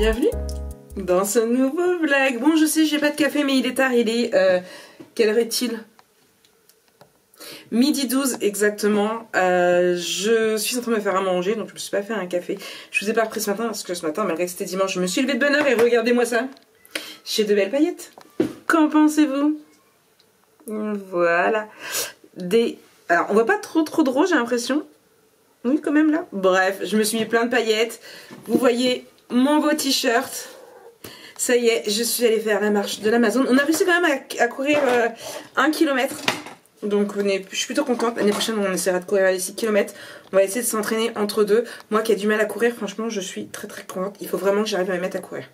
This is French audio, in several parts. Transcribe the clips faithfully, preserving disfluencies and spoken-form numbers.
Bienvenue dans ce nouveau vlog. Bon, je sais, j'ai pas de café, mais il est tard. Il est... Euh, quelle heure est-il? midi douze exactement. Euh, je suis en train de me faire à manger, donc je me suis pas fait un café. Je vous ai pas repris ce matin, parce que ce matin, malgré que c'était dimanche, je me suis levée de bonne heure et regardez-moi ça. J'ai de belles paillettes. Qu'en pensez-vous? Voilà. Des... Alors, on voit pas trop trop de rose, j'ai l'impression. Oui, quand même, là. Bref, je me suis mis plein de paillettes. Vous voyez mon beau t-shirt. Ça y est, je suis allée faire la marche de l'Amazon. On a réussi quand même à, à courir euh, un kilomètre. Donc, on est, je suis plutôt contente. L'année prochaine, on essaiera de courir les six kilomètres. On va essayer de s'entraîner entre deux. Moi qui ai du mal à courir, franchement, je suis très très contente. Il faut vraiment que j'arrive à me mettre à courir.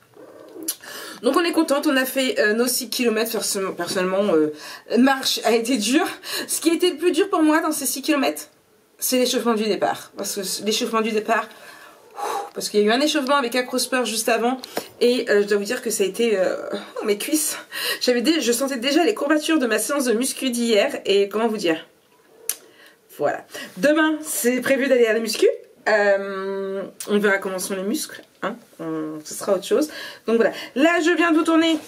Donc on est contente, on a fait euh, nos six kilomètres, personnellement, euh, marche a été dure. Ce qui a été le plus dur pour moi dans ces six kilomètres, c'est l'échauffement du départ. Parce que l'échauffement du départ, ouf, parce qu'il y a eu un échauffement avec Acrosport juste avant, et euh, je dois vous dire que ça a été euh, mes cuisses. J'avais des, je sentais déjà les courbatures de ma séance de muscu d'hier, et comment vous dire, voilà. Demain, c'est prévu d'aller à la muscu. Euh, on verra comment sont les muscles, hein, on, ce sera autre chose. Donc voilà, là je viens de vous tourner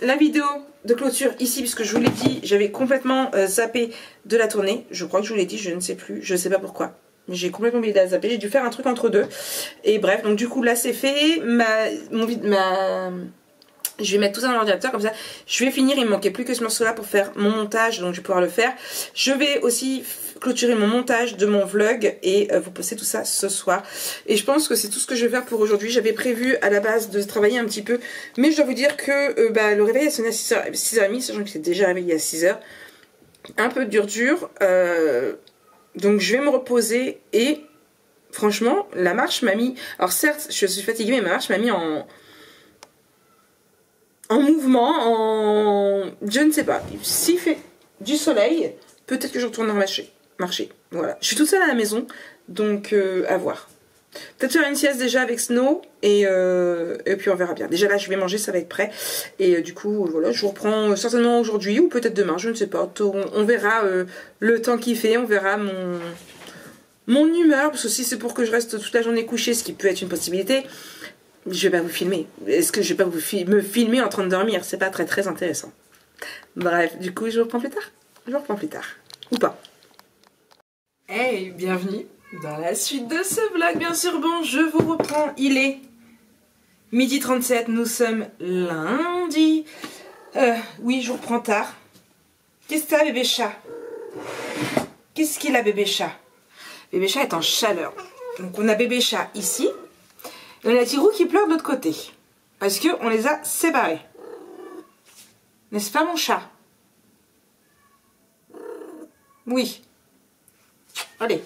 la vidéo de clôture ici, puisque je vous l'ai dit, j'avais complètement euh, zappé de la tourner. Je crois que je vous l'ai dit, je ne sais plus, je ne sais pas pourquoi. J'ai complètement oublié de la zapper, j'ai dû faire un truc entre deux. Et bref, donc du coup là c'est fait. Ma, mon, ma... Je vais mettre tout ça dans l'ordinateur, comme ça je vais finir. Il me manquait plus que ce morceau là pour faire mon montage, donc je vais pouvoir le faire. Je vais aussi clôturer mon montage de mon vlog et euh, vous poster tout ça ce soir. Et je pense que c'est tout ce que je vais faire pour aujourd'hui. J'avais prévu à la base de travailler un petit peu, mais je dois vous dire que euh, bah, le réveil a sonné à six heures trente, sachant que j'étais déjà réveillée à six heures. Un peu dur dur, euh, donc je vais me reposer. Et franchement la marche m'a mis, alors certes je suis fatiguée, mais ma marche m'a mis en... en mouvement, en... je ne sais pas. S'il fait du soleil, peut-être que je retournerai marcher. marcher. Voilà. Je suis toute seule à la maison, donc euh, à voir. Peut-être faire une sieste déjà avec Snow, et, euh, et puis on verra bien. Déjà là, je vais manger, ça va être prêt. Et euh, du coup, voilà, je vous reprends certainement aujourd'hui, ou peut-être demain, je ne sais pas. On verra euh, le temps qu'il fait, on verra mon, mon humeur, parce que si c'est pour que je reste toute la journée couchée, ce qui peut être une possibilité... Je vais pas vous filmer. Est-ce que je vais pas vous fi me filmer en train de dormir? C'est pas très très intéressant. Bref, du coup, je vous reprends plus tard. Je vous reprends plus tard. Ou pas. Hey, bienvenue dans la suite de ce vlog, bien sûr. Bon, je vous reprends. Il est midi trente-sept. Nous sommes lundi. Euh, oui, je vous reprends tard. Qu'est-ce que t'as, bébé chat? Qu'est-ce qu'il a, bébé chat? Bébé chat est en chaleur. Donc, on a bébé chat ici. On a Tirou qui pleure de l'autre côté. Parce qu'on les a séparés. N'est-ce pas mon chat? Oui. Allez.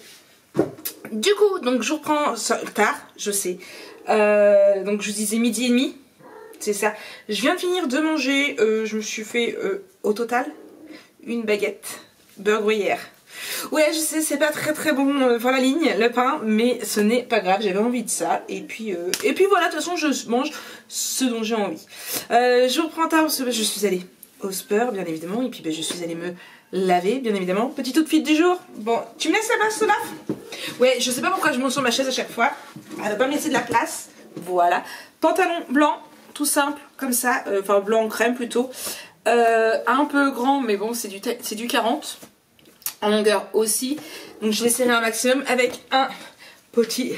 Du coup, donc je reprends tard, je sais. Euh, donc je vous disais midi et demi. C'est ça. Je viens de finir de manger. Euh, je me suis fait euh, au total une baguette beurre gruyère. Ouais, je sais, c'est pas très très bon, euh, enfin la ligne, le pain, mais ce n'est pas grave, j'avais envie de ça, et puis euh, et puis voilà, de toute façon je mange ce dont j'ai envie. Euh, je reprends tard, parce que je suis allée au sport, bien évidemment, et puis ben, je suis allée me laver, bien évidemment. Petit outfit du jour, bon, tu me laisses la place, Olaf? Ouais, je sais pas pourquoi je monte sur ma chaise à chaque fois, elle va pas me laisser de la place, voilà. Pantalon blanc, tout simple, comme ça, euh, enfin blanc crème plutôt, euh, un peu grand, mais bon, c'est du, du quarante. En longueur aussi, donc je l'ai serré un maximum avec un petit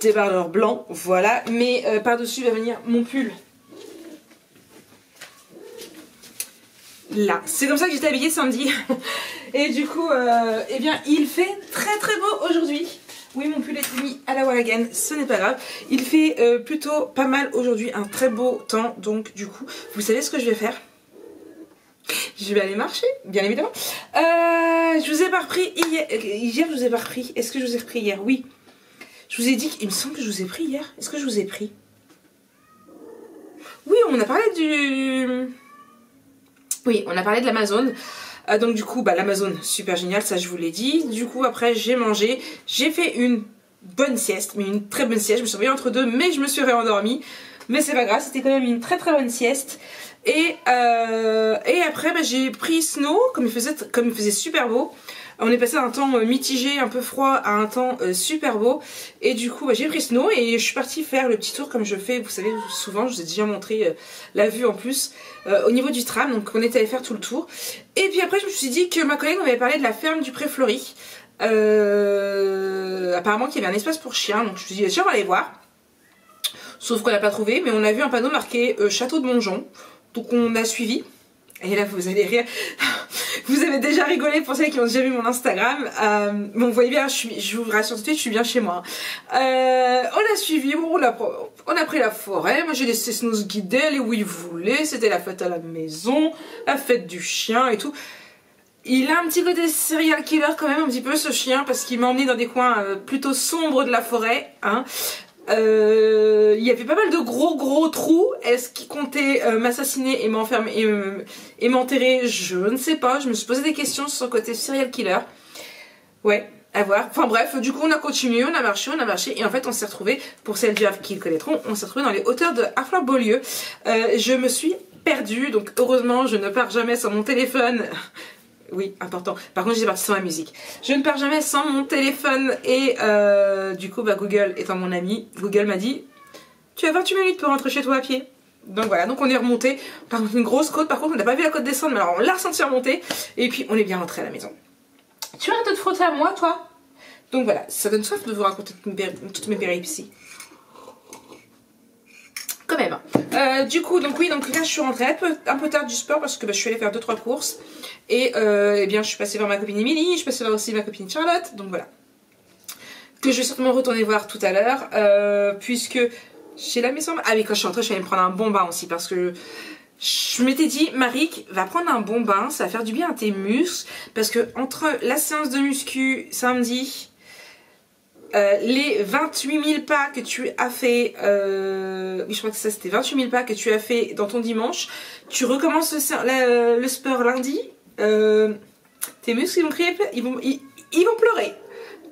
débardeur blanc, voilà, mais euh, par dessus va venir mon pull là, c'est comme ça que j'étais habillée samedi et du coup euh, eh bien il fait très très beau aujourd'hui. Oui, mon pull est mis à la wall again, ce n'est pas grave, il fait euh, plutôt pas mal aujourd'hui, un très beau temps, donc du coup vous savez ce que je vais faire? Je vais aller marcher, bien évidemment. Euh, je vous ai pas repris hier. Hier, je vous ai pas repris. Est-ce que je vous ai repris hier? Oui. Je vous ai dit qu'il me semble que je vous ai pris hier. Est-ce que je vous ai pris? Oui, on a parlé du... Oui, on a parlé de l'Amazon. Euh, donc du coup, bah, l'Amazon, super génial, ça je vous l'ai dit. Du coup, après, j'ai mangé. J'ai fait une bonne sieste, mais une très bonne sieste. Je me suis réveillée entre deux, mais je me suis réendormie. Mais c'est pas grave, c'était quand même une très très bonne sieste. Et, euh, et après bah, j'ai pris Snow, comme il faisait, comme il faisait super beau, On est passé d'un temps mitigé, un peu froid, à un temps super beau. Et du coup, bah, j'ai pris Snow et je suis partie faire le petit tour comme je fais, vous savez, souvent. Je vous ai déjà montré euh, la vue en plus euh, au niveau du tram. Donc on est allé faire tout le tour. Et puis après, je me suis dit que ma collègue m'avait parlé de la ferme du Pré-Fleury. Euh, apparemment, qu'il y avait un espace pour chiens. Donc je me suis dit, tiens, on va aller voir. Sauf qu'on l'a pas trouvé, mais on a vu un panneau marqué euh, Château de Monjon. Donc on a suivi. Et là, vous allez rire. Vous avez déjà rigolé pour celles qui ont déjà vu mon Instagram. Euh, bon, vous voyez bien, je, suis, je vous rassure tout de suite, je suis bien chez moi. Hein. Euh, on a suivi, on a, on a pris la forêt. Moi, j'ai laissé Snow se guider, aller où il voulait. C'était la fête à la maison, la fête du chien et tout. Il a un petit côté serial killer quand même, un petit peu ce chien, parce qu'il m'a emmené dans des coins euh, plutôt sombres de la forêt. Hein. Euh, il y avait pas mal de gros gros trous. Est-ce qu'il comptait euh, m'assassiner et m'enfermer et, euh, et m'enterrer? Je ne sais pas, je me suis posé des questions sur le côté serial killer. Ouais, à voir. Enfin bref, du coup on a continué, on a marché, on a marché et en fait on s'est retrouvé, pour celles qui le connaîtront, on s'est retrouvé dans les hauteurs de Aflor Beaulieu. euh, Je me suis perdue, donc heureusement je ne pars jamais sans mon téléphone. Oui, important. Par contre, j'étais partie sans la musique. Je ne pars jamais sans mon téléphone. Et euh, du coup, bah, Google étant mon ami, Google m'a dit « Tu as vingt-huit minutes pour rentrer chez toi à pied ». Donc voilà, donc on est remonté. Par contre, une grosse côte. Par contre, on n'a pas vu la côte descendre, mais alors on l'a ressenti remonter. Et puis, on est bien rentré à la maison. « Tu arrêtes de te frotter à moi, toi ?» Donc voilà, ça donne soif de vous raconter toutes mes péripéties. Quand même. Euh, du coup, donc oui, donc là je suis rentrée un peu, un peu tard du sport parce que bah, je suis allée faire deux trois courses. Et euh, eh bien je suis passée vers ma copine Émilie, je suis passée vers aussi ma copine Charlotte, donc voilà. Que je vais certainement retourner voir tout à l'heure. Euh, puisque j'ai la maison. Ah oui, quand je suis rentrée, je suis allée me prendre un bon bain aussi parce que je m'étais dit, Maric, va prendre un bon bain, ça va faire du bien à tes muscles. Parce que entre la séance de muscu samedi. Euh, les vingt-huit mille pas que tu as fait, euh, oui je crois que ça c'était vingt-huit mille pas que tu as fait dans ton dimanche, tu recommences le, le, le sport lundi, euh, tes muscles ils vont crier, ils vont, ils, ils vont pleurer.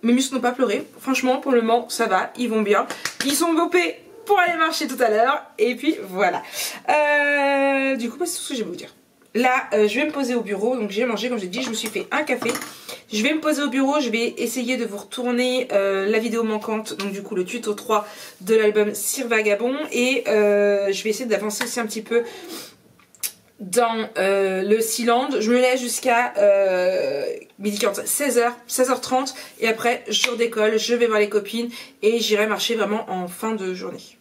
Mes muscles n'ont pas pleuré, franchement pour le moment ça va, ils vont bien, ils sont dopés pour aller marcher tout à l'heure et puis voilà. Euh, du coup bah, c'est tout ce que j'ai à vous dire. Là, euh, je vais me poser au bureau, donc j'ai mangé, comme j'ai dit, je me suis fait un café. Je vais me poser au bureau, je vais essayer de vous retourner euh, la vidéo manquante, donc du coup le tuto trois de l'album Cirque Vagabond. Et euh, je vais essayer d'avancer aussi un petit peu dans euh, le Sealand. Je me lève jusqu'à euh, midi quarante, seize heures, seize heures trente et après je redécolle, je vais voir les copines et j'irai marcher vraiment en fin de journée.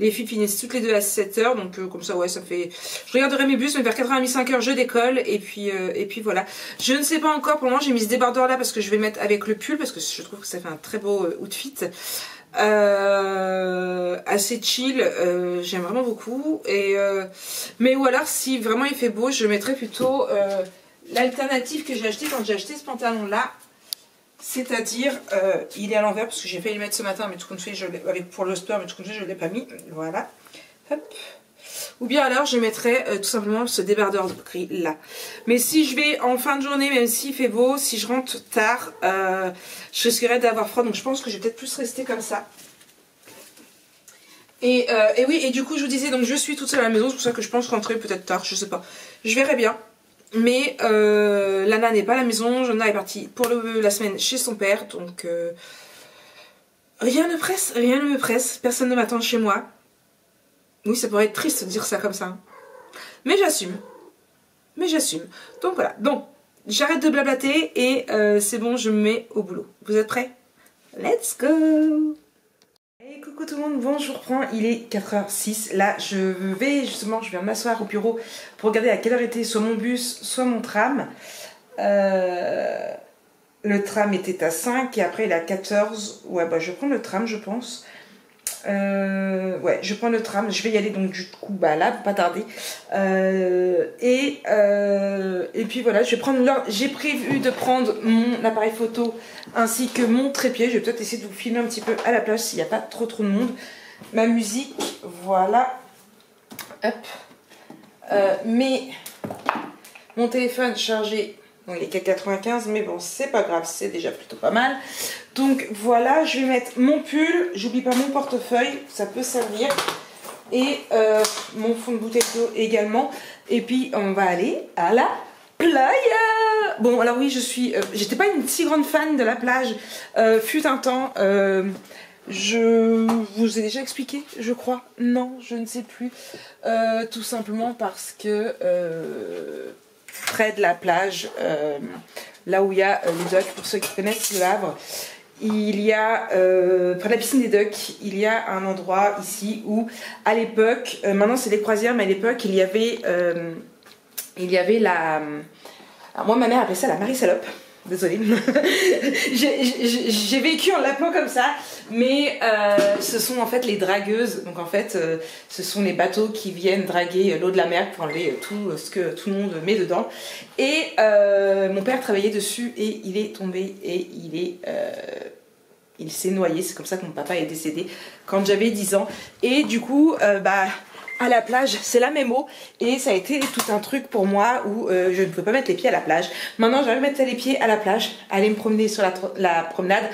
Les filles finissent toutes les deux à sept heures, donc euh, comme ça, ouais, ça fait... Je regarderai mes bus, mais vers quatre heures trente, cinq heures, je décolle, et puis, euh, et puis voilà. Je ne sais pas encore, pour le moment, j'ai mis ce débardeur là, parce que je vais le mettre avec le pull, parce que je trouve que ça fait un très beau euh, outfit. Euh, assez chill, euh, j'aime vraiment beaucoup. Et, euh, mais ou alors, si vraiment il fait beau, je mettrai plutôt euh, l'alternative que j'ai acheté quand j'ai acheté ce pantalon-là. C'est-à-dire, euh, il est à l'envers parce que j'ai failli le mettre ce matin, mais tout compte fait, je avec pour le sport, mais tout compte fait, je ne l'ai pas mis. Voilà. Hop. Ou bien alors, je mettrai euh, tout simplement ce débardeur gris là. Mais si je vais en fin de journée, même s'il fait beau, si je rentre tard, euh, je risquerai d'avoir froid. Donc je pense que je vais peut-être plus rester comme ça. Et, euh, et oui, et du coup, je vous disais, donc je suis toute seule à la maison, c'est pour ça que je pense rentrer peut-être tard, je sais pas. Je verrai bien. Mais euh, Lana n'est pas à la maison, Jonah est partie pour le, la semaine chez son père, donc euh, rien ne presse, rien ne me presse, personne ne m'attend chez moi. Oui, ça pourrait être triste de dire ça comme ça, hein. Mais j'assume, mais j'assume. Donc voilà, donc j'arrête de blablater et euh, c'est bon, je me mets au boulot. Vous êtes prêts? Let's go! Hey, coucou tout le monde, bon je vous reprends, il est quatre heures six, là je vais justement, je viens m'asseoir au bureau pour regarder à quelle heure était soit mon bus, soit mon tram. Euh, le tram était à cinq et après il est à quatorze, ouais bah je prends le tram je pense. Euh, ouais je prends le tram, je vais y aller donc du coup bah là pour pas tarder. Euh, et, euh, et puis voilà, je vais prendre l'heure, j'ai prévu de prendre mon appareil photo ainsi que mon trépied. Je vais peut-être essayer de vous filmer un petit peu à la plage s'il n'y a pas trop trop de monde. Ma musique, voilà. Hop. Euh, mais mon téléphone chargé. Bon, il est qu'à quatre-vingt-quinze, mais bon, c'est pas grave, c'est déjà plutôt pas mal. Donc voilà, je vais mettre mon pull, j'oublie pas mon portefeuille, ça peut servir. Et euh, mon fond de bouteille d'eau également. Et puis on va aller à la playa. Bon, alors oui, je suis... Euh, j'étais pas une si grande fan de la plage. Euh, fut un temps... Euh, je vous ai déjà expliqué, je crois. Non, je ne sais plus. Euh, tout simplement parce que... Euh, près de la plage, euh, là où il y a euh, les docks, pour ceux qui connaissent le Havre, il y a, euh, près de la piscine des docks, il y a un endroit ici où, à l'époque, euh, maintenant c'est les croisières, mais à l'époque il y avait, euh, il y avait la... Alors moi ma mère appelait ça la Marie-Salope, désolée, j'ai vécu en l'appelant comme ça, mais euh, ce sont en fait les dragueuses, donc en fait euh, ce sont les bateaux qui viennent draguer l'eau de la mer pour enlever tout ce que tout le monde met dedans, et euh, mon père travaillait dessus et il est tombé et il est... Euh, il s'est noyé, c'est comme ça que mon papa est décédé quand j'avais dix ans, et du coup, euh, bah... à la plage, c'est la même eau, et ça a été tout un truc pour moi où euh, je ne pouvais pas mettre les pieds à la plage. Maintenant, j'arrive à mettre les pieds à la plage, aller me promener sur la, la promenade.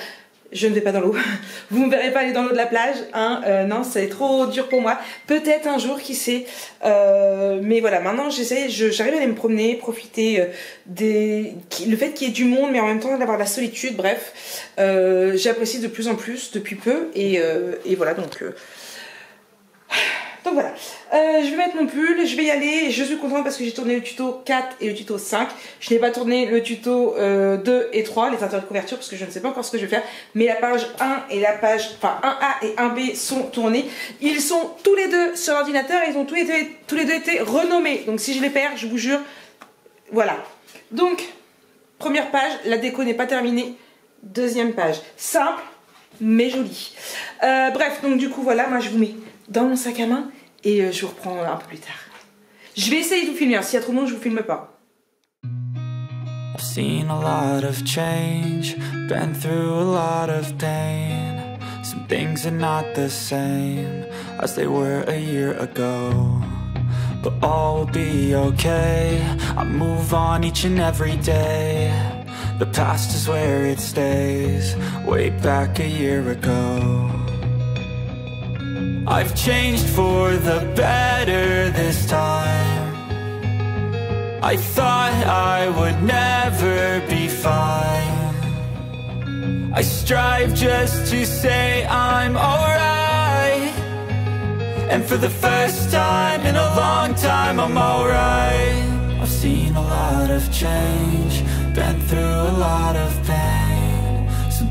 Je ne vais pas dans l'eau. Vous ne me verrez pas aller dans l'eau de la plage, hein. Euh, non, c'est trop dur pour moi. Peut-être un jour, qui sait. Euh, mais voilà, maintenant, j'essaie, j'arrive à aller me promener, profiter euh, des, qui, le fait qu'il y ait du monde, mais en même temps d'avoir la solitude. Bref, euh, j'apprécie de plus en plus depuis peu, et, euh, et voilà donc. Euh, Donc voilà, euh, je vais mettre mon pull, je vais y aller, je suis contente parce que j'ai tourné le tuto quatre et le tuto cinq. Je n'ai pas tourné le tuto euh, deux et trois, les ceintures de couverture, parce que je ne sais pas encore ce que je vais faire. Mais la page un et la page, enfin un A et un B sont tournés. Ils sont tous les deux sur l'ordinateur, ils ont tous les, deux, tous les deux été renommés. Donc si je les perds, je vous jure, voilà. Donc, première page, la déco n'est pas terminée. Deuxième page, simple mais jolie. Euh, bref, donc du coup voilà, moi je vous mets dans mon sac à main et je vous reprends un peu plus tard. Je vais essayer de vous filmer, s'il y a trop de monde, je vous filme pas. I've seen a lot of change, been through a lot of pain. Some things are not the same as they were a year ago. But all will be okay, I move on each and every day. The past is where it stays, way back a year ago. I've changed for the better this time. I thought I would never be fine. I strive just to say I'm alright. And for the first time in a long time, I'm alright. I've seen a lot of change, been through a lot of pain. Some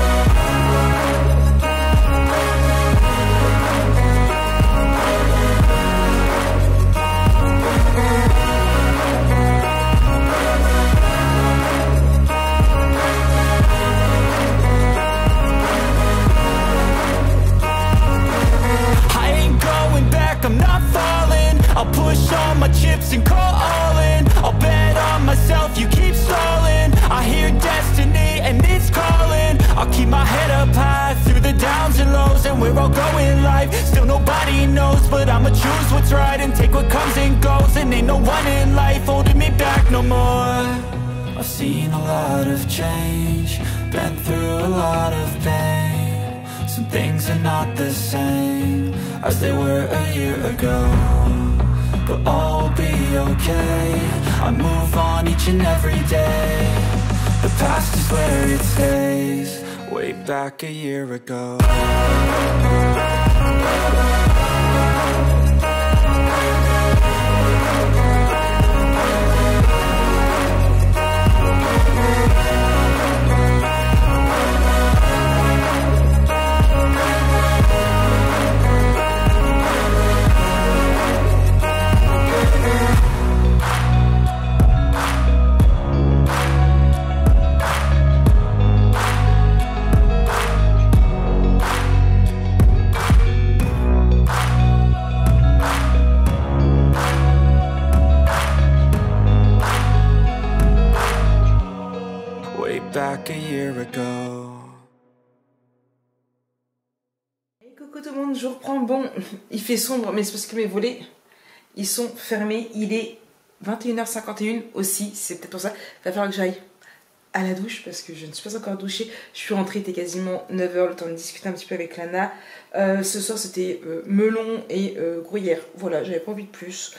I'm not falling, I'll push all my chips and call all in. I'll bet on myself, you keep stalling. I hear destiny and it's calling. I'll keep my head up high through the downs and lows, and we're all going life, still nobody knows. But I'ma choose what's right and take what comes and goes. And ain't no one in life holding me back no more. I've seen a lot of change, been through a lot of pain. Some things are not the same as they were a year ago. But all will be okay, I move on each and every day. The past is where it stays, way back a year ago. Je reprends. Bon, il fait sombre, mais c'est parce que mes volets, ils sont fermés. Il est vingt et une heures cinquante et une aussi, c'est peut-être pour ça. Il va falloir que j'aille à la douche parce que je ne suis pas encore douchée. Je suis rentrée, il était quasiment neuf heures, le temps de discuter un petit peu avec Lana. Euh, ce soir c'était euh, melon et euh, gruyère. Voilà, j'avais pas envie de plus.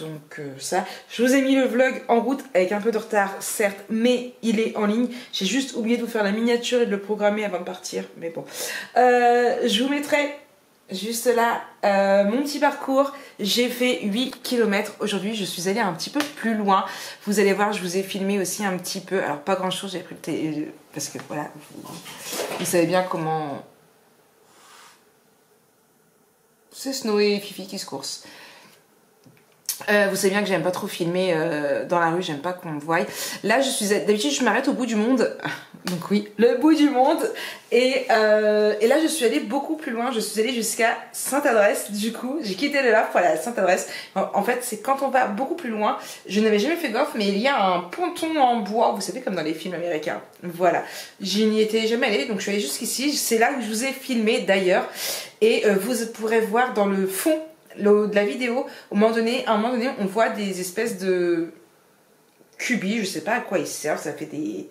Donc euh, ça, je vous ai mis le vlog en route avec un peu de retard, certes, mais il est en ligne. J'ai juste oublié de vous faire la miniature et de le programmer avant de partir, mais bon. Euh, je vous mettrai juste là euh, mon petit parcours. J'ai fait huit kilomètres aujourd'hui, je suis allée un petit peu plus loin. Vous allez voir, je vous ai filmé aussi un petit peu, alors pas grand chose, j'ai pris le télé... Parce que voilà, vous, vous savez bien comment... C'est Snow et Fifi qui se course. Euh, vous savez bien que j'aime pas trop filmer euh, dans la rue, j'aime pas qu'on me voie. Là, je suis d'habitude, je m'arrête au bout du monde. Donc oui, le bout du monde. Et, euh, et là, je suis allée beaucoup plus loin. Je suis allée jusqu'à Sainte-Adresse. Du coup, j'ai quitté le Havre pour la Sainte-Adresse. En fait, c'est quand on va beaucoup plus loin. Je n'avais jamais fait gaffe, mais il y a un ponton en bois. Vous savez, comme dans les films américains. Voilà. Je n'y étais jamais allée, donc je suis allée jusqu'ici. C'est là où je vous ai filmé, d'ailleurs. Et euh, vous pourrez voir dans le fond de la vidéo, au moment donné, à un moment donné, on voit des espèces de cubis, je sais pas à quoi ils servent, ça fait des...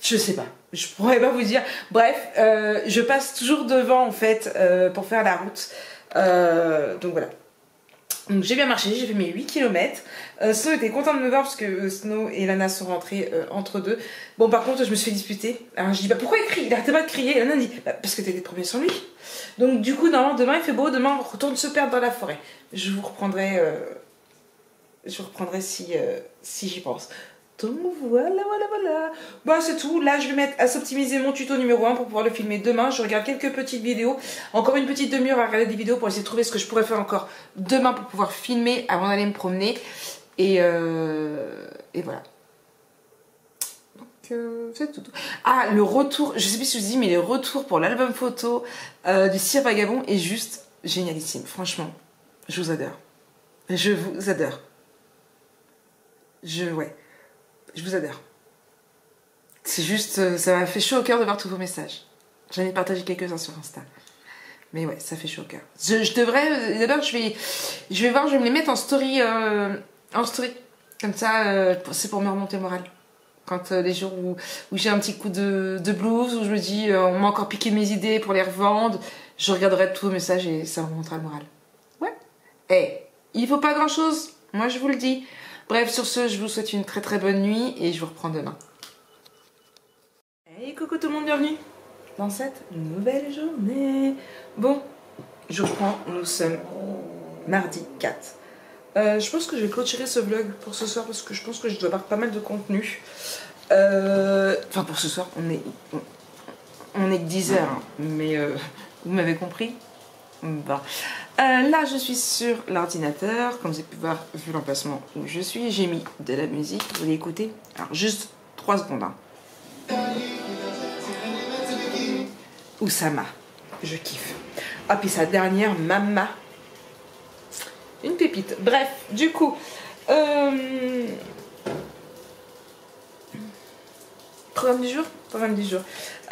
Je sais pas, je pourrais pas vous dire. Bref, euh, je passe toujours devant en fait euh, pour faire la route. Euh, donc voilà. Donc j'ai bien marché, j'ai fait mes huit kilomètres. Euh, Snow était content de me voir parce que euh, Snow et Lana sont rentrés euh, entre deux. Bon, par contre, je me suis disputé. Alors je dis, bah pourquoi il crie? Il arrêtait pas de crier. Et Lana dit, bah, parce que t'étais premier sans lui. Donc du coup, normalement, demain il fait beau, demain on retourne se perdre dans la forêt. Je vous reprendrai, euh, je vous reprendrai si, euh, si j'y pense. Donc voilà, voilà, voilà. Bon, c'est tout. Là, je vais mettre à s'optimiser mon tuto numéro un pour pouvoir le filmer demain. Je regarde quelques petites vidéos. Encore une petite demi-heure à regarder des vidéos pour essayer de trouver ce que je pourrais faire encore demain pour pouvoir filmer avant d'aller me promener. Et, euh... Et voilà. Donc, euh, c'est tout. Ah, le retour. Je sais plus si je vous dis, mais le retour pour l'album photo euh, du Cirque Vagabond est juste génialissime. Franchement, je vous adore. Je vous adore. Je... Ouais. Je vous adore. C'est juste, ça m'a fait chaud au cœur de voir tous vos messages. J'en ai partagé quelques-uns sur Insta. Mais ouais, ça fait chaud au cœur. Je, je devrais, d'abord je vais, je vais voir, je vais me les mettre en story. Euh, en story. Comme ça, euh, c'est pour me remonter le moral. Quand euh, les jours où, où j'ai un petit coup de, de blues, où je me dis, euh, on m'a encore piqué mes idées pour les revendre, je regarderai tous vos messages et ça me remontera le moral. Ouais. Eh, il faut pas grand-chose. Moi, je vous le dis. Bref, sur ce, je vous souhaite une très très bonne nuit et je vous reprends demain. Hey, coucou tout le monde, bienvenue dans cette nouvelle journée. Bon, je reprends, nous sommes mardi quatre. Euh, je pense que je vais clôturer ce vlog pour ce soir parce que je pense que je dois avoir pas mal de contenu. Euh, enfin, pour ce soir, on est, on est que dix heures, hein, mais euh, vous m'avez compris. Bah. Euh, là je suis sur l'ordinateur, comme vous avez pu voir vu l'emplacement où je suis, j'ai mis de la musique, vous voulez écouter? Alors juste trois secondes. Hein. Oussama, je kiffe. Ah puis sa dernière, Mama. Une pépite. Bref, du coup... Euh... Programme du jour, programme du jour.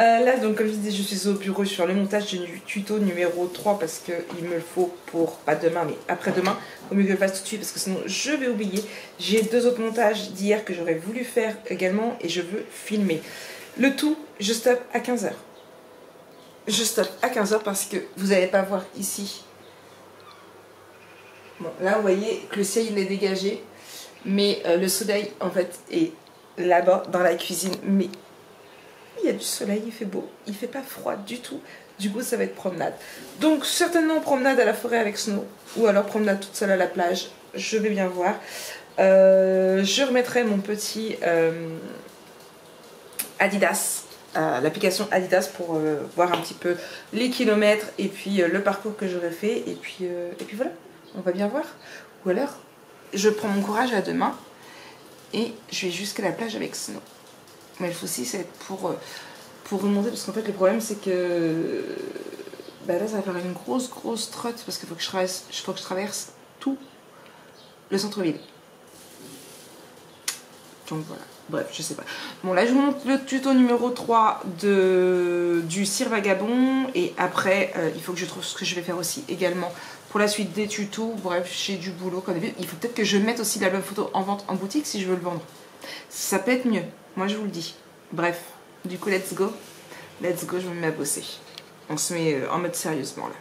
Euh, là, donc, comme je disais, je suis au bureau, je suis sur le montage du tuto numéro trois parce qu'il me le faut pour, pas demain, mais après-demain. Au mieux que je le fasse tout de suite parce que sinon je vais oublier. J'ai deux autres montages d'hier que j'aurais voulu faire également et je veux filmer. Le tout, je stoppe à quinze heures. Je stoppe à quinze heures parce que vous n'allez pas voir ici. Bon, là, vous voyez que le ciel il est dégagé, mais euh, le soleil en fait est là-bas dans la cuisine, mais il y a du soleil, il fait beau, il fait pas froid du tout, du coup ça va être promenade, donc certainement promenade à la forêt avec Snow ou alors promenade toute seule à la plage, je vais bien voir. Euh, je remettrai mon petit euh, Adidas, euh, l'application Adidas pour euh, voir un petit peu les kilomètres et puis euh, le parcours que j'aurais fait et puis, euh, et puis voilà, on va bien voir, ou alors je prends mon courage à deux mains. Et je vais jusqu'à la plage avec Snow. Mais le souci, c'est pour, pour remonter. Parce qu'en fait, le problème, c'est que... Bah là, ça va faire une grosse, grosse trotte. Parce qu'il faut que je traverse, faut que je traverse tout le centre-ville. Donc voilà. Bref, je sais pas. Bon, là, je vous montre le tuto numéro trois de, du Cirque Vagabond. Et après, euh, il faut que je trouve ce que je vais faire aussi également pour la suite des tutos, bref, j'ai du boulot comme d'habitude. Il faut peut-être que je mette aussi l'album photo en vente en boutique si je veux le vendre. Ça peut être mieux, moi je vous le dis. Bref, du coup, let's go. Let's go, je me mets à bosser. On se met en mode sérieusement là.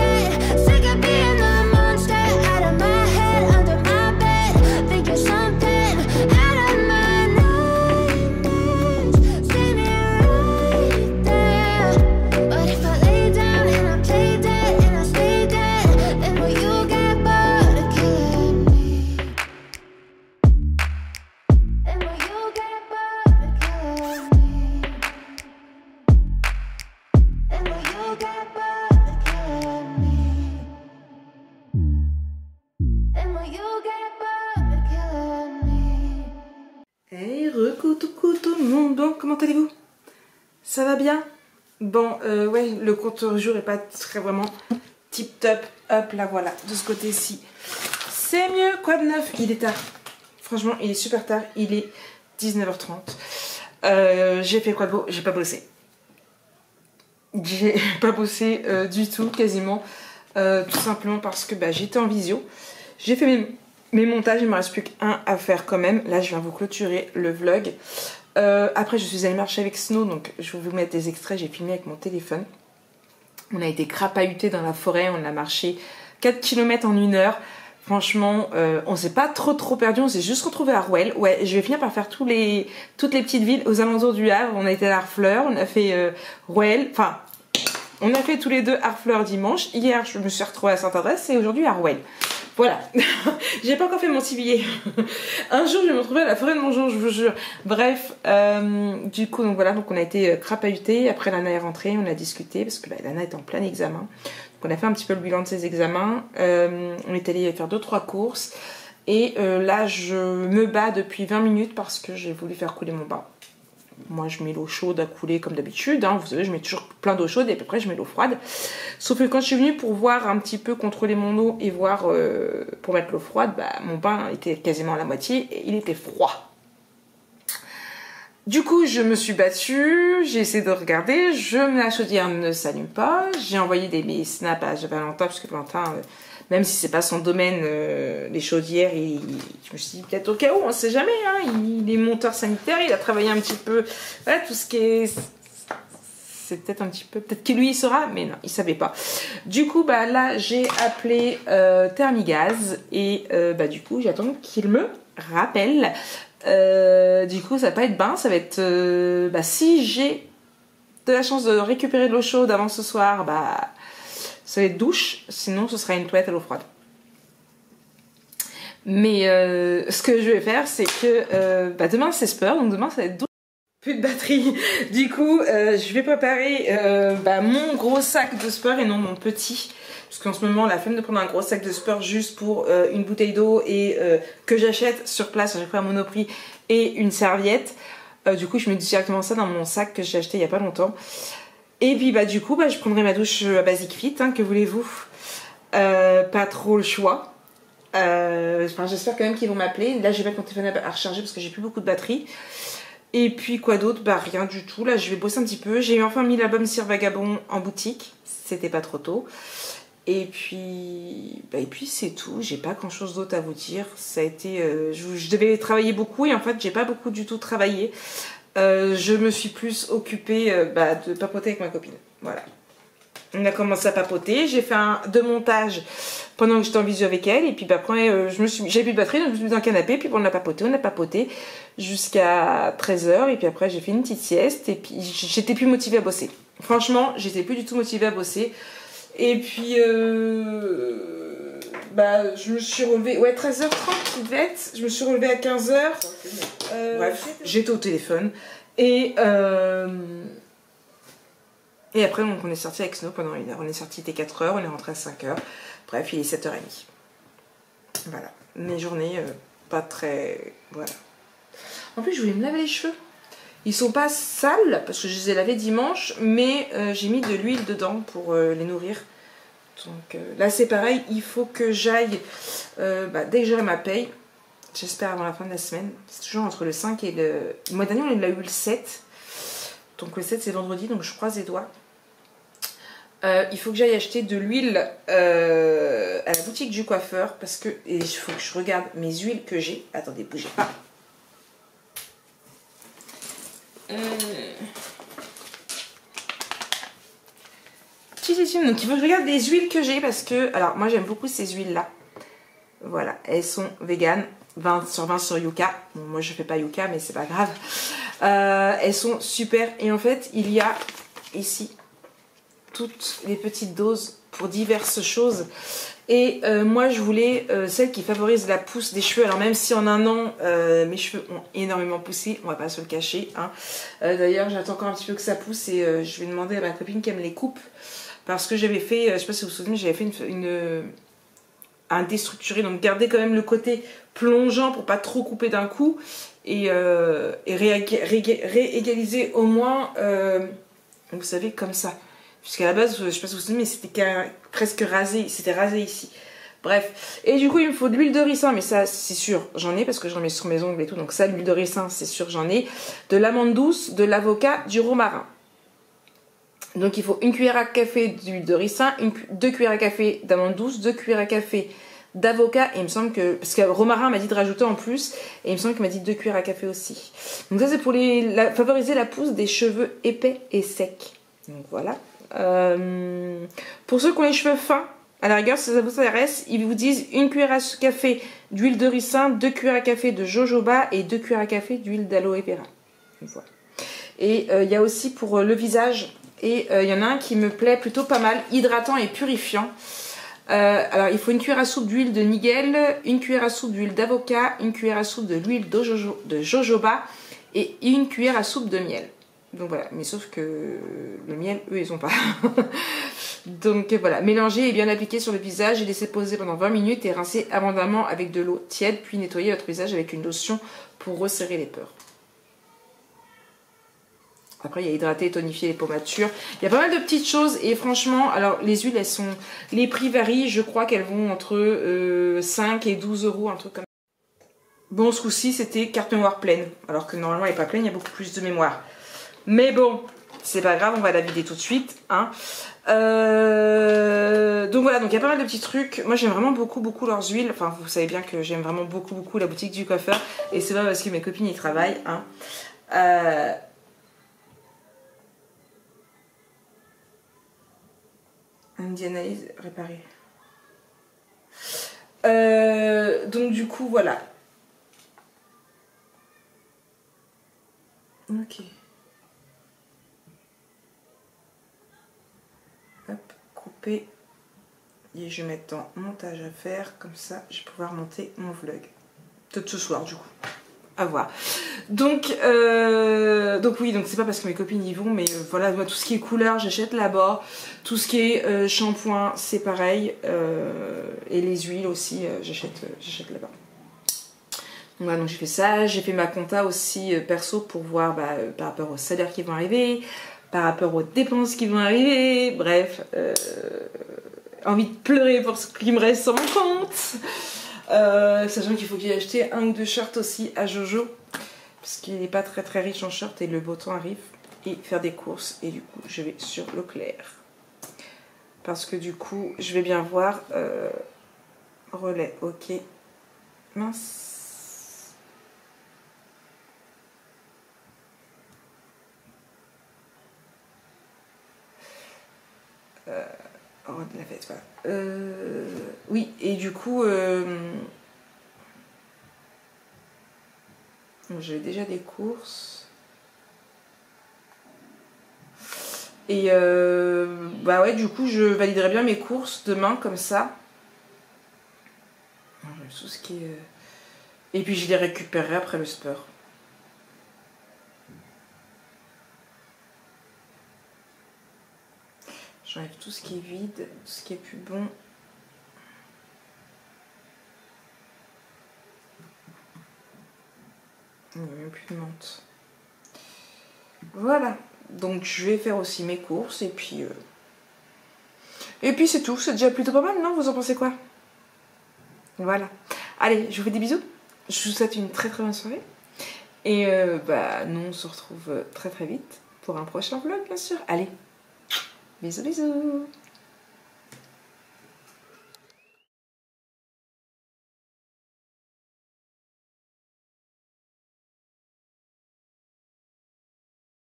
Ça va bien? Bon, euh, ouais, le compteur jour n'est pas très vraiment tip top. Hop, là voilà, de ce côté-ci, c'est mieux. Quoi de neuf? Il est tard. Franchement, il est super tard. Il est dix-neuf heures trente. Euh, j'ai fait quoi de beau? J'ai pas bossé. J'ai pas bossé euh, du tout, quasiment. Euh, tout simplement parce que bah, j'étais en visio. J'ai fait mes, mes montages. Il me reste plus qu'un à faire quand même. Là, je viens vous clôturer le vlog. Euh, après je suis allée marcher avec Snow, donc je vais vous mettre des extraits, j'ai filmé avec mon téléphone. On a été crapahuté dans la forêt, on a marché quatre kilomètres en une heure. Franchement, euh, on s'est pas trop trop perdu, on s'est juste retrouvé à Rouel. Ouais, je vais finir par faire tous les, toutes les petites villes aux alentours du Havre. On a été à Harfleur, on a fait euh, Rouel, enfin on a fait tous les deux Harfleur dimanche. Hier je me suis retrouvée à Sainte-Adresse et aujourd'hui à Rouel. Voilà, j'ai pas encore fait mon civier. Un jour je vais me retrouver à la forêt de Monjon, je vous jure. Bref, euh, du coup, donc voilà, donc on a été crapahuté. Après, Lana est rentrée, on a discuté parce que bah, Lana est en plein examen. Donc on a fait un petit peu le bilan de ses examens. Euh, on est allé faire deux trois courses. Et euh, là, je me bats depuis vingt minutes parce que j'ai voulu faire couler mon bain. Moi, je mets l'eau chaude à couler comme d'habitude. Hein. Vous savez, je mets toujours plein d'eau chaude et à peu près, je mets l'eau froide. Sauf que quand je suis venue pour voir un petit peu contrôler mon eau et voir euh, pour mettre l'eau froide, bah, mon bain était quasiment à la moitié et il était froid. Du coup, je me suis battue, j'ai essayé de regarder. Je, la chaudière ne s'allume pas. J'ai envoyé des mes snaps à Valentin parce que Valentin, euh, même si c'est pas son domaine, euh, les chaudières, il, je me suis dit peut-être au cas où, on sait jamais. Hein, il est monteur sanitaire, il a travaillé un petit peu, voilà, tout ce qui est... C'est peut-être un petit peu... Peut-être que lui, il saura, mais non, il savait pas. Du coup, bah là, j'ai appelé euh, Thermigaz et euh, bah du coup, j'attends qu'il me rappelle... Euh, du coup ça va pas être bain, ça va être euh, bah si j'ai de la chance de récupérer de l'eau chaude avant ce soir, bah ça va être douche, sinon ce sera une toilette à l'eau froide. Mais euh, ce que je vais faire c'est que euh, bah, demain c'est Spur, donc demain ça va être douche. Plus de batterie, du coup euh, je vais préparer euh, bah, mon gros sac de Spur et non mon petit. Parce qu'en ce moment, la flemme de prendre un gros sac de Spur juste pour euh, une bouteille d'eau et euh, que j'achète sur place, j'ai pris un Monoprix et une serviette. Euh, du coup, je mets directement ça dans mon sac que j'ai acheté il n'y a pas longtemps. Et puis, bah du coup, bah, je prendrai ma douche à Basic Fit. Hein, que voulez-vous? euh, Pas trop le choix. Euh, enfin, j'espère quand même qu'ils vont m'appeler. Là, j'ai pas mon téléphone à recharger parce que j'ai plus beaucoup de batterie. Et puis quoi d'autre? Bah rien du tout. Là, je vais bosser un petit peu. J'ai enfin mis l'album Cirque Vagabond en boutique. C'était pas trop tôt. Et puis, bah et puis c'est tout. J'ai pas grand chose d'autre à vous dire. Ça a été, euh, je, je devais travailler beaucoup et en fait j'ai pas beaucoup du tout travaillé. Euh, je me suis plus occupée euh, bah, de papoter avec ma copine. Voilà. On a commencé à papoter. J'ai fait un, deux montages pendant que j'étais en visio avec elle. Et puis bah, après, euh, je me suis, j'avais plus de batterie, donc je me suis mise dans le canapé. Puis bon, on a papoté, on a papoté jusqu'à treize heures. Et puis après, j'ai fait une petite sieste. Et puis j'étais plus motivée à bosser. Franchement, j'étais plus du tout motivée à bosser. Et puis, euh, bah, je me suis relevée... Ouais, treize heures trente, il devait être. Je me suis relevée à quinze heures. Euh, Bref, j'étais au téléphone. Et, euh, et après, donc, on est sorti avec Snow pendant une heure. On est sorti, il était quatre heures, on est rentré à cinq heures. Bref, il est sept heures trente. Voilà. Mes journées, euh, pas très... Voilà. En plus, je voulais me laver les cheveux. Ils sont pas sales parce que je les ai lavés dimanche, mais euh, j'ai mis de l'huile dedans pour euh, les nourrir. Donc euh, là c'est pareil, il faut que j'aille euh, bah, dès que j'aurai ma paye, j'espère avant la fin de la semaine. C'est toujours entre le cinq et le... Le mois dernier on l'a eu le sept, donc le sept c'est vendredi, donc je croise les doigts. Euh, il faut que j'aille acheter de l'huile euh, à la boutique du coiffeur parce que... Et il faut que je regarde mes huiles que j'ai. Attendez, bougez pas. Ah. Euh, si, si, si. Donc il faut que je regarde les huiles que j'ai parce que... Alors moi j'aime beaucoup ces huiles-là. Voilà, elles sont véganes. vingt sur vingt sur Yuka. Bon, moi je fais pas Yuka mais c'est pas grave. Euh, elles sont super. Et en fait il y a ici toutes les petites doses pour diverses choses. Et euh, moi je voulais euh, celle qui favorise la pousse des cheveux. Alors même si en un an euh, mes cheveux ont énormément poussé, on va pas se le cacher, hein. euh, D'ailleurs j'attends encore un petit peu que ça pousse et euh, je vais demander à ma copine qu'elle me les coupe. Parce que j'avais fait, euh, je sais pas si vous vous souvenez, j'avais fait une... une un déstructuré, donc gardez quand même le côté plongeant pour pas trop couper d'un coup et, euh, et réégaliser ré ré au moins euh, vous savez comme ça, puisqu'à la base je sais pas si vous vous souvenez mais c'était presque rasé, c'était rasé ici, bref. Et du coup il me faut de l'huile de ricin, mais ça c'est sûr j'en ai parce que j'en mets sur mes ongles et tout, donc ça l'huile de ricin c'est sûr j'en ai, de l'amande douce, de l'avocat, du romarin. Donc il faut une cuillère à café d'huile de ricin, une, deux cuillères à café d'amande douce, deux cuillères à café d'avocat, et il me semble que... Parce que Romarin m'a dit de rajouter en plus, et il me semble qu'il m'a dit deux cuillères à café aussi. Donc ça c'est pour les, la, favoriser la pousse des cheveux épais et secs. Donc voilà. Euh, pour ceux qui ont les cheveux fins, à la rigueur, si ça vous intéresse, ils vous disent une cuillère à café d'huile de ricin, deux cuillères à café de jojoba et deux cuillères à café d'huile d'aloe vera. Voilà. Et il euh, y a aussi pour euh, le visage... Et il euh, y en a un qui me plaît plutôt pas mal, hydratant et purifiant. Euh, alors il faut une cuillère à soupe d'huile de nigel, une cuillère à soupe d'huile d'avocat, une cuillère à soupe de l'huile de, jojo, de jojoba et une cuillère à soupe de miel. Donc voilà, mais sauf que le miel, eux, ils ont pas. Donc voilà, mélanger et bien appliquer sur le visage et laisser poser pendant vingt minutes et rincer abondamment avec de l'eau tiède, puis nettoyer votre visage avec une lotion pour resserrer les pores. Après, il y a hydrater, tonifier, les pommatures. Il y a pas mal de petites choses. Et franchement, alors les huiles, elles sont... Les prix varient. Je crois qu'elles vont entre euh, cinq et douze euros, un truc comme ça. Bon, ce coup-ci, c'était carte mémoire pleine. Alors que normalement, elle n'est pas pleine. Il y a beaucoup plus de mémoire. Mais bon, c'est pas grave. On va la vider tout de suite, hein. Euh... Donc voilà. Donc il y a pas mal de petits trucs. Moi, j'aime vraiment beaucoup, beaucoup leurs huiles. Enfin, vous savez bien que j'aime vraiment beaucoup, beaucoup la boutique du coiffeur. Et c'est pas parce que mes copines y travaillent, hein. Euh... Analyse réparée. Euh, donc du coup voilà. Ok. Hop, couper. Et je vais mettre dans montage à faire. Comme ça, je vais pouvoir monter mon vlog. Peut-être ce soir du coup. À voir. Donc, euh, donc oui, donc c'est pas parce que mes copines y vont, mais euh, voilà, moi tout ce qui est couleur, j'achète là-bas. Tout ce qui est euh, shampoing, c'est pareil. Euh, et les huiles aussi, euh, j'achète euh, j'achète là-bas. Donc voilà, donc j'ai fait ça. J'ai fait ma compta aussi euh, perso pour voir bah, euh, par rapport aux salaires qui vont arriver, par rapport aux dépenses qui vont arriver. Bref, euh, envie de pleurer pour ce qui me reste en compte. Euh, sachant qu'il faut qu'il ait acheté un ou deux shirts aussi à Jojo parce qu'il n'est pas très très riche en shirts et le beau temps arrive, et faire des courses, et du coup je vais sur Leclerc parce que du coup je vais bien voir euh... relais, ok, mince, euh... oh, de la fête, voilà. Euh, oui, et du coup, euh, j'ai déjà des courses. Et euh, bah ouais, du coup, je validerai bien mes courses demain, comme ça. Tout ce qui est... Et puis, je les récupérerai après le sport. J'enlève tout ce qui est vide, tout ce qui est plus bon. Il n'y a même plus de menthe. Voilà. Donc je vais faire aussi mes courses et puis... Euh... Et puis c'est tout. C'est déjà plutôt pas mal, non? Vous en pensez quoi? Voilà. Allez, je vous fais des bisous. Je vous souhaite une très très bonne soirée. Et euh, bah nous on se retrouve très très vite pour un prochain vlog bien sûr. Allez. Bisous, bisous.